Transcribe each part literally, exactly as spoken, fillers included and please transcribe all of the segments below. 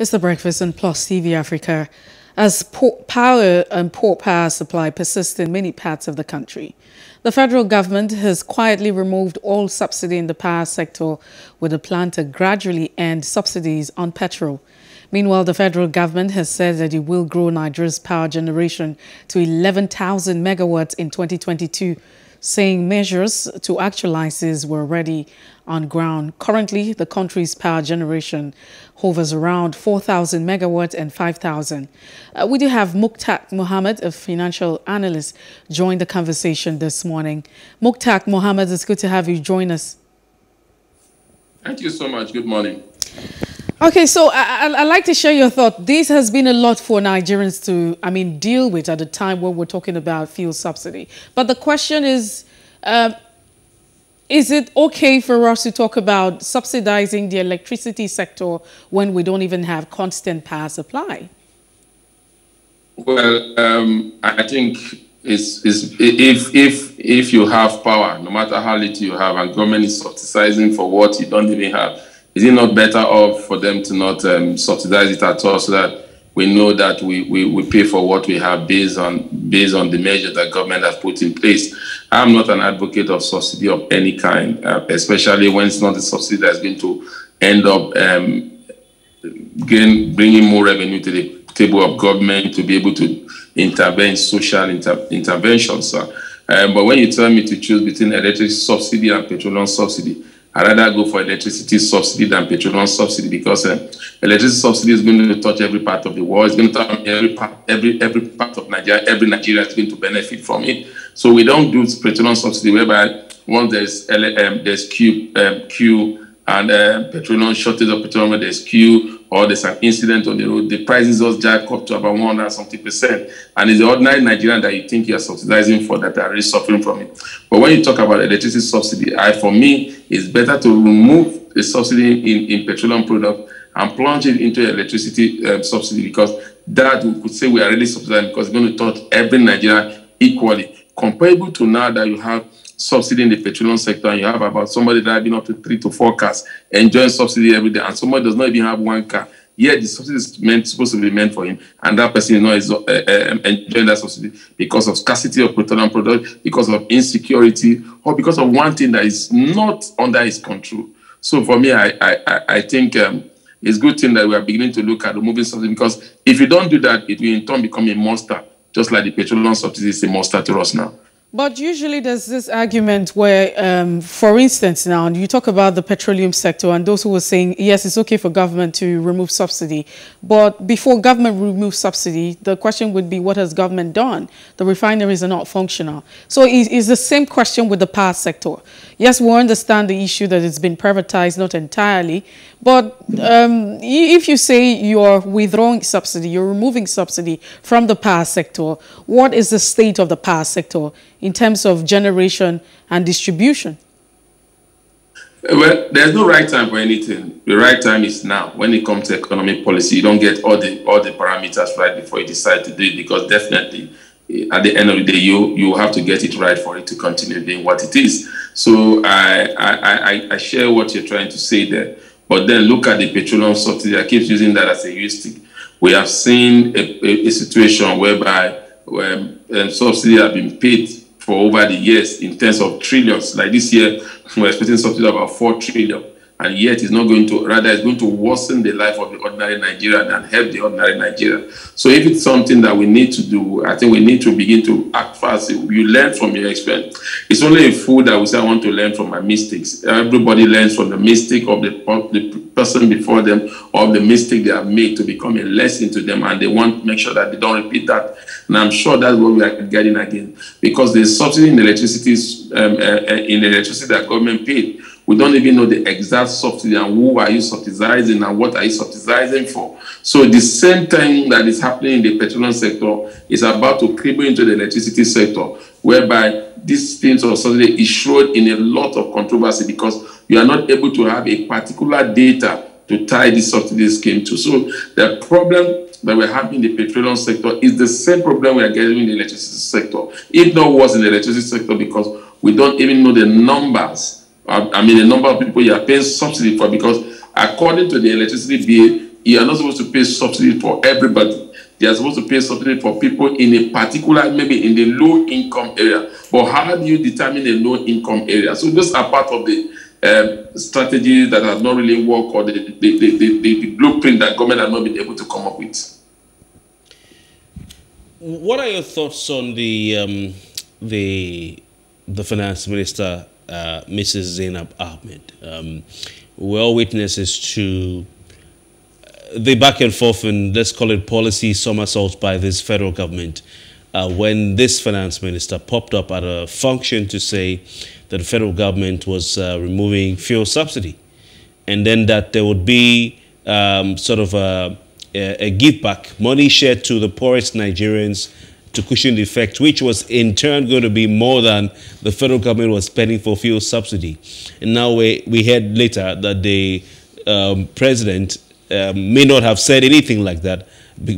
It's The Breakfast on Plus T V Africa. As port power and poor power supply persist in many parts of the country, the federal government has quietly removed all subsidy in the power sector with a plan to gradually end subsidies on petrol. Meanwhile, the federal government has said that it will grow Nigeria's power generation to eleven thousand megawatts in twenty twenty-two, saying measures to actualize this were already on ground. Currently, the country's power generation hovers around four thousand megawatts and five thousand. Uh, we do have Muktah Muhammed, a financial analyst, join the conversation this morning. Muktah Muhammed, it's good to have you join us. Thank you so much. Good morning. Okay, so I, I, I'd like to share your thought. This has been a lot for Nigerians to, I mean, deal with at a time when we're talking about fuel subsidy. But the question is, uh, is it okay for us to talk about subsidizing the electricity sector when we don't even have constant power supply? Well, um, I think it's, it's, if, if, if you have power, no matter how little you have, and government is subsidizing for what you don't even have, is it not better off for them to not um, subsidize it at all, so that we know that we, we, we pay for what we have based on based on the measure that government has put in place? I'm not an advocate of subsidy of any kind, uh, especially when it's not a subsidy that's going to end up um, gain, bringing more revenue to the table of government to be able to intervene, social inter interventions. Uh, um, but when you tell me to choose between electric subsidy and petroleum subsidy, I'd rather go for electricity subsidy than petroleum subsidy, because uh, electricity subsidy is going to touch every part of the world. It's going to touch every part, every, every part of Nigeria. Every Nigerian is going to benefit from it. So we don't do petroleum subsidy whereby once there's, um, there's Q, um, Q and uh, petroleum shortage of petroleum, there's Q, or there's an incident on the road, the prices just jack up to about one hundred and something percent. And it's the ordinary Nigerian that you think you're subsidizing for that are really suffering from it. But when you talk about electricity subsidy, I, for me, it's better to remove the subsidy in, in petroleum products and plunge it into electricity um, subsidy, because that we could say we are really subsidizing, because it's going to touch every Nigerian equally. Comparable to now that you have subsidy in the petroleum sector, and you have about somebody driving up to three to four cars, enjoying subsidy every day, and somebody does not even have one car. Yet the subsidy is meant, supposed to be meant for him, and that person is not uh, uh, enjoying that subsidy because of scarcity of petroleum products, because of insecurity, or because of one thing that is not under his control. So for me, I, I, I think um, it's a good thing that we are beginning to look at removing subsidy, because if you don't do that, it will in turn become a monster, just like the petroleum subsidy is a monster to us now. But usually there's this argument where, um, for instance, now you talk about the petroleum sector and those who were saying, yes, it's okay for government to remove subsidy. But before government removes subsidy, the question would be, what has government done? The refineries are not functional. So it's the same question with the power sector. Yes, we understand the issue that it's been privatized, not entirely. But um, if you say you're withdrawing subsidy, you're removing subsidy from the power sector, what is the state of the power sector in terms of generation and distribution? Well, there's no right time for anything. The right time is now. When it comes to economic policy, you don't get all the all the parameters right before you decide to do it, because definitely at the end of the day, you you have to get it right for it to continue being what it is. So I I, I, I share what you're trying to say there, but then look at the petroleum subsidy. I keep using that as a heuristic. We have seen a, a, a situation whereby um, um, subsidy have been paid for over the years in terms of trillions. Like this year, we're expecting something about four trillion, and yet it's not going to, rather it's going to worsen the life of the ordinary Nigerian and help the ordinary Nigerian. So if it's something that we need to do, I think we need to begin to act fast. You learn from your experience. It's only a fool that will say, I want to learn from my mistakes. Everybody learns from the mistake of the, of the person before them, or the mistake they have made, to become a lesson to them, and they want to make sure that they don't repeat that. And I'm sure that's what we are getting again, because the subsidy in electricity, um, uh, in electricity that government paid, we don't even know the exact subsidy and who are you subsidizing and what are you subsidizing for. So the same thing that is happening in the petroleum sector is about to creep into the electricity sector, whereby these things are suddenly shrouded in a lot of controversy, because you are not able to have a particular data to tie this subsidy scheme to. So the problem that we're having in the petroleum sector is the same problem we are getting in the electricity sector, if not worse in the electricity sector, because we don't even know the numbers. I mean, the number of people you are paying subsidy for, because according to the electricity bill, You are not supposed to pay subsidy for everybody. You are supposed to pay subsidy for people in a particular, maybe in the low-income area. But how do you determine a low-income area? So those are part of the um, strategies that have not really worked, or the, the, the, the, the blueprint that government has not been able to come up with. What are your thoughts on the um, the the finance minister, uh, Missus Zainab Ahmed? Um, we're all witnesses to the back and forth and, let's call it, policy somersaults by this federal government. Uh, when this finance minister popped up at a function to say that the federal government was uh, removing fuel subsidy, and then that there would be um, sort of a a give back, money shared to the poorest Nigerians to cushion the effect, which was in turn going to be more than the federal government was spending for fuel subsidy. And now we, we heard later that the um, president um, may not have said anything like that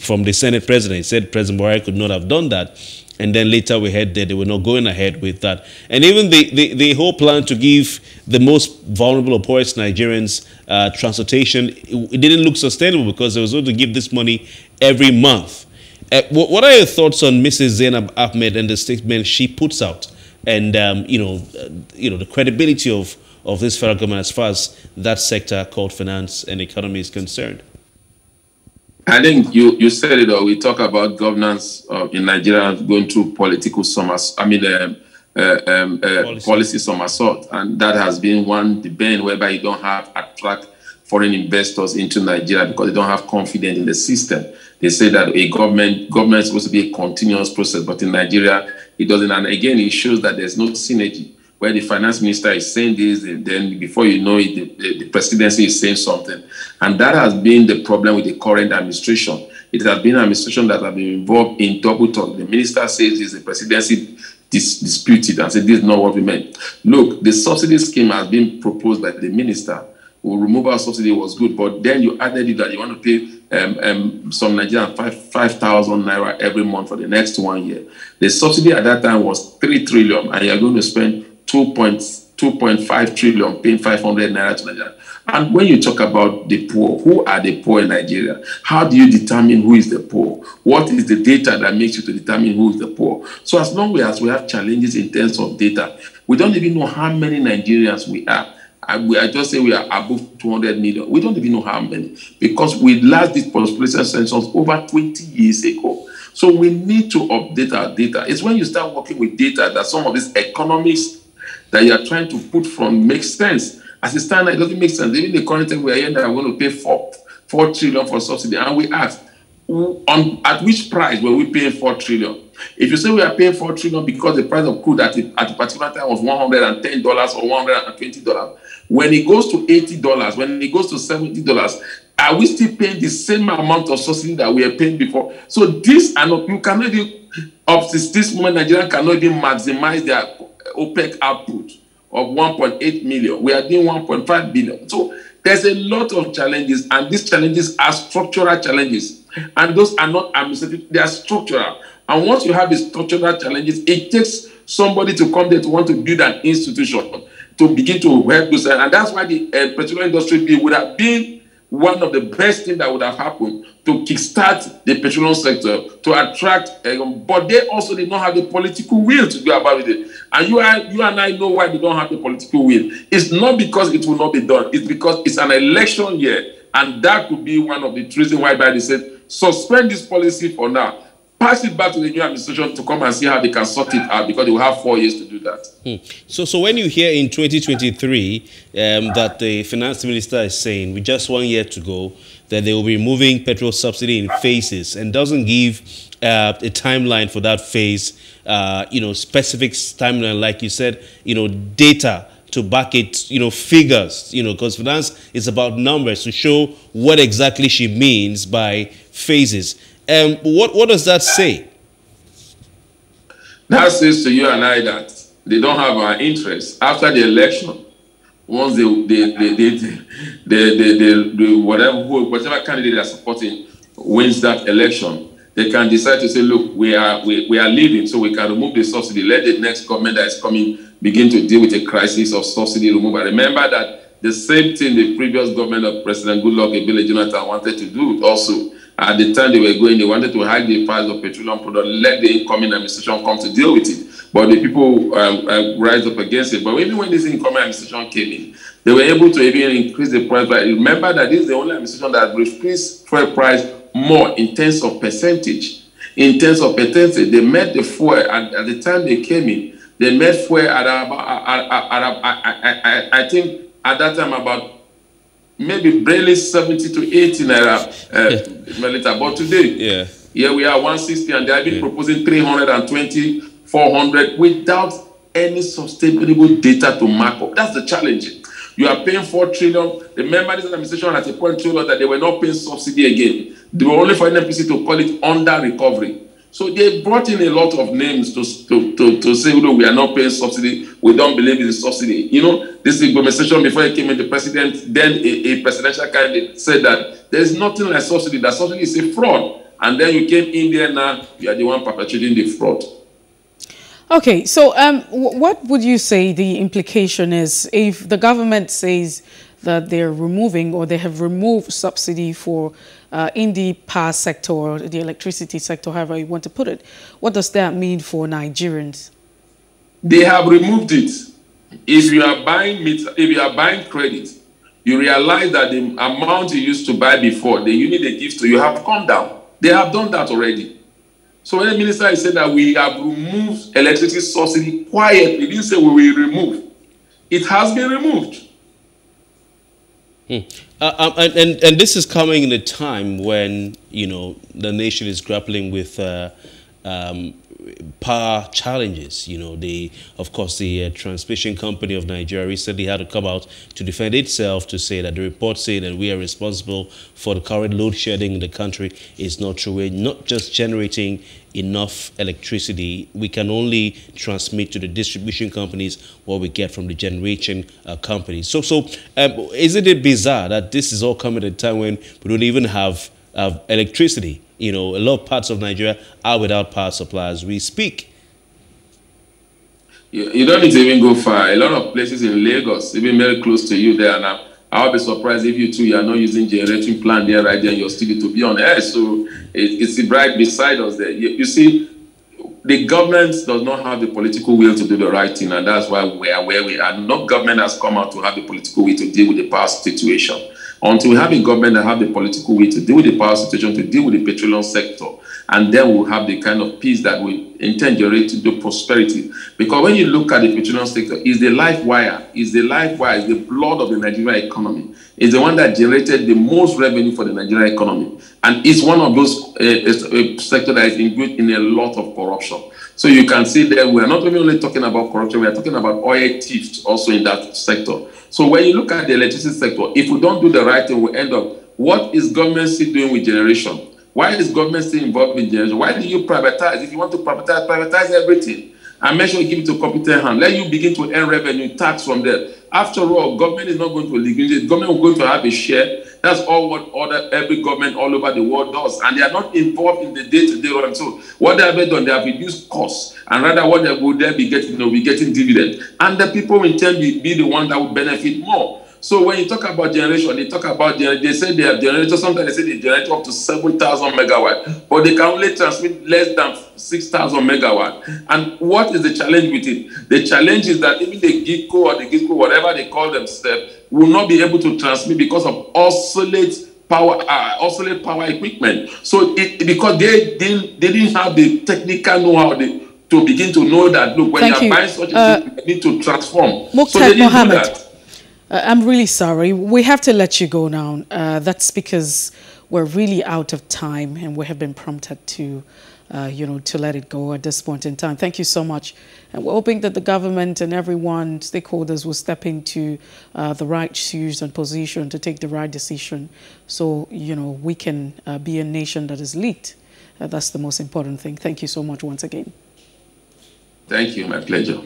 from the Senate president. He said President Buhari could not have done that. And then later we heard that they were not going ahead with that. And even the, the, the whole plan to give the most vulnerable or poorest Nigerians uh, transportation, it, it didn't look sustainable because they were going to give this money every month. Uh, what, what are your thoughts on Missus Zainab Ahmed and the statement she puts out, and um, you know, uh, you know, the credibility of, of this federal government as far as that sector called finance and economy is concerned? I think you, you said it all. We talk about governance uh, in Nigeria going through political somersault, I mean, um, uh, um, uh, policy. policy somersault. And that has been one debate whereby you don't have attract foreign investors into Nigeria because they don't have confidence in the system. They say that a government, government is supposed to be a continuous process, but in Nigeria, it doesn't. And again, it shows that there's no synergy. Where the finance minister is saying this, and then before you know it, the, the, the presidency is saying something. And that has been the problem with the current administration. It has been an administration that has been involved in double talk. The minister says this, the presidency dis disputed and said this is not what we meant. Look, the subsidy scheme has been proposed by the minister. We'll remove our subsidy, was good, but then you added it that you want to pay um, um, some Nigerian five five thousand naira every month for the next one year. The subsidy at that time was three trillion, and you are going to spend two point five trillion paying five hundred naira to Nigeria. And when you talk about the poor, who are the poor in Nigeria? How do you determine who is the poor? What is the data that makes you to determine who is the poor? So as long as we have challenges in terms of data, we don't even know how many Nigerians we are. I, we, I just say we are above two hundred million. We don't even know how many, because we last did population census over twenty years ago. So we need to update our data. It's when you start working with data that some of these economists that you are trying to put from makes sense. As it stands, it doesn't make sense. Even the current time we are here that we're going to pay four, four trillion for subsidy, and we ask, on, at which price were we paying four trillion? If you say we are paying four trillion because the price of crude at the, at the particular time was one hundred and ten dollars or one hundred and twenty dollars, when it goes to eighty dollars, when it goes to seventy dollars, are we still paying the same amount of subsidy that we are paying before? So this, and you cannot even, up to this moment, Nigeria cannot even maximize their OPEC output of one point eight million. We are doing one point five billion. So there's a lot of challenges, and these challenges are structural challenges. And those are not administrative, they are structural. And once you have these structural challenges, it takes somebody to come there to want to build an institution to begin to help you. And that's why the uh, petroleum industry bill would have been one of the best things that would have happened to kickstart the petroleum sector, to attract, um, but they also did not have the political will to do about it. And you, are, you and I know why they don't have the political will. It's not because it will not be done. It's because it's an election year, and that could be one of the reasons why Biden said, suspend this policy for now, pass it back to the new administration to come and see how they can sort it out, because they will have four years to do that. Hmm. So, so when you hear in twenty twenty-three um, that the finance minister is saying, with just one year to go, that they will be removing petrol subsidy in phases, and doesn't give uh, a timeline for that phase, uh, you know, specific timeline, like you said, you know, data to back it, you know, figures, you know, because finance is about numbers to show what exactly she means by phases. Um, what, what does that say? That says to you and I that they don't have our interests. After the election, once they, they, they, they, they, they, they, they whatever, whatever candidate they are supporting wins that election, they can decide to say, look, we are, we, we are leaving, so we can remove the subsidy. Let the next government that is coming begin to deal with the crisis of subsidy removal. Remember that The same thing the previous government of President Goodluck Ebele Jonathan wanted to do also. At the time they were going, they wanted to hide the price of petroleum products, let the incoming administration come to deal with it. But the people um, uh, rise up against it. But even when this incoming administration came in, they were able to even increase the price. But remember that this is the only administration that increased fuel price more in terms of percentage. In terms of percentage, they met the fuel, and at the time they came in, they met fuel at about, at, at, at, at, at, I think at that time about maybe barely seventy to eighty naira per liter. But today, yeah, here we are one sixty, and they have been yeah. proposing three hundred twenty, four hundred without any sustainable data to mark up. That's the challenge. You are paying four trillion. Remember, this administration at a point told us that they were not paying subsidy again. They were only for N N P C to call it under recovery. So they brought in a lot of names to, to, to, to say, no, we are not paying subsidy. We don't believe in subsidy. You know, this administration, before he came in, the president, then a, a presidential candidate said that there's nothing like subsidy. That subsidy is a fraud. And then you came in there now, you are the one perpetrating the fraud. Okay, so um, what would you say the implication is if the government says that they're removing or they have removed subsidy for uh, in the power sector or the electricity sector, however you want to put it? What does that mean for Nigerians? They have removed it. If you are buying if you are buying credit, you realize that the amount you used to buy before, the unit they give to you, have come down. They have done that already. So when the minister said that we have removed electricity subsidy quietly, didn't say we will remove. It has been removed. Hmm. Uh, and, and, and this is coming in a time when, you know, the nation is grappling with uh, um, power challenges. You know, the, of course, the uh, transmission company of Nigeria recently had to come out to defend itself to say that the report saying that we are responsible for the current load shedding in the country is not true. We're not just generating enough electricity. We can only transmit to the distribution companies what we get from the generation uh, companies. So, so um, isn't it bizarre that this is all coming at a time when we don't even have, have electricity? You know, a lot of parts of Nigeria are without power supplies. We speak. You, you don't need to even go far. A lot of places in Lagos, even very close to you there now, I'll be surprised if you two you are not using generating plant there right there in your studio to be on air. So it, it's right beside us there. You, you see, the government does not have the political will to do the right thing, and that's why we are where we are. No government has come out to have the political will to deal with the past situation. Until we have a government that have the political will to deal with the power situation, to deal with the petroleum sector, and then we'll have the kind of peace that we intend to do prosperity. Because when you look at the petroleum sector, it's the life wire, it's the life wire, it's the blood of the Nigerian economy. It's the one that generated the most revenue for the Nigerian economy. And it's one of those uh, sectors that is engaged in a lot of corruption. So you can see that we are not only talking about corruption, we are talking about oil thieves also in that sector. So when you look at the electricity sector, if we don't do the right thing, we end up, what is government still doing with generation? Why is government still involved in generation? Why do you privatize? If you want to privatize, privatize everything. And make sure you give it to competent hand. Let you begin to earn revenue tax from there. After all, government is not going to legalize it. Government is going to have a share. That's all what other, every government all over the world does. And they are not involved in the day-to-day run. So what they have done, they have reduced costs. And rather what they would then be getting, they'll be getting dividends. And the people in turn be, be the one that will benefit more. So when you talk about generation, they talk about, they say they have generators, sometimes they say they generate up to seven thousand megawatt, but they can only transmit less than six thousand megawatt. And what is the challenge with it? The challenge is that even the G I G C O or the G I G C O, whatever they call themselves, will not be able to transmit because of oscillate power, uh, oscillate power equipment. So it, because they didn't, they didn't have the technical know-how, to begin to know that, look, when Thank you're you. buying such uh, a thing, you need to transform. Muktah so they didn't Muhammed. do that. Uh, I'm really sorry. We have to let you go now. Uh, that's because we're really out of time and we have been prompted to, uh, you know, to let it go at this point in time. Thank you so much. And we're hoping that the government and everyone, stakeholders, will step into uh, the right shoes and position to take the right decision so, you know, we can uh, be a nation that is lead. Uh, that's the most important thing. Thank you so much once again. Thank you. My pleasure.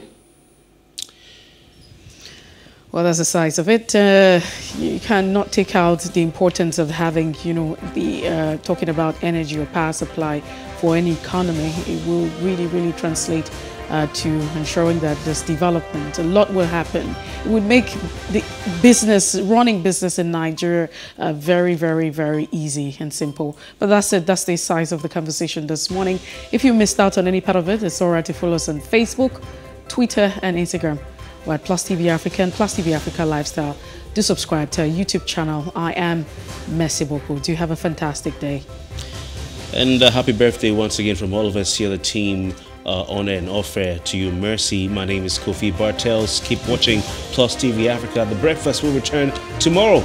Well, that's the size of it. Uh, you cannot take out the importance of having, you know, the uh, talking about energy or power supply for any economy. It will really, really translate uh, to ensuring that this development, a lot will happen. It would make the business, running business in Nigeria uh, very, very, very easy and simple. But that's it. That's the size of the conversation this morning. If you missed out on any part of it, it's all right to follow us on Facebook, Twitter, and Instagram. We're at Plus T V Africa and Plus T V Africa Lifestyle. Do subscribe to our YouTube channel. I am Mercy Boko. Do have a fantastic day. And a happy birthday once again from all of us here, the team, uh, on air and off air. To you, Mercy. My name is Kofi Bartels. Keep watching Plus T V Africa. The Breakfast will return tomorrow.